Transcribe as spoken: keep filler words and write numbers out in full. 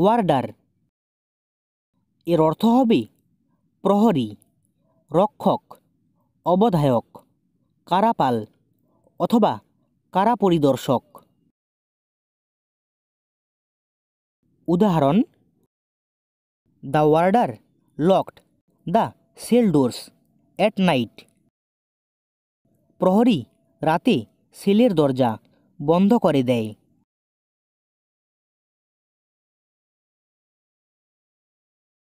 Order এর অর্থ হবে প্রহরী, রক্ষক, অবধায়ক, কারাপাল অথবা কারা পরিদর্শক। উদাহরণ: the warder locked the cell doors at night. প্রহরী রাতে সেলের দরজা বন্ধ করে দেয়।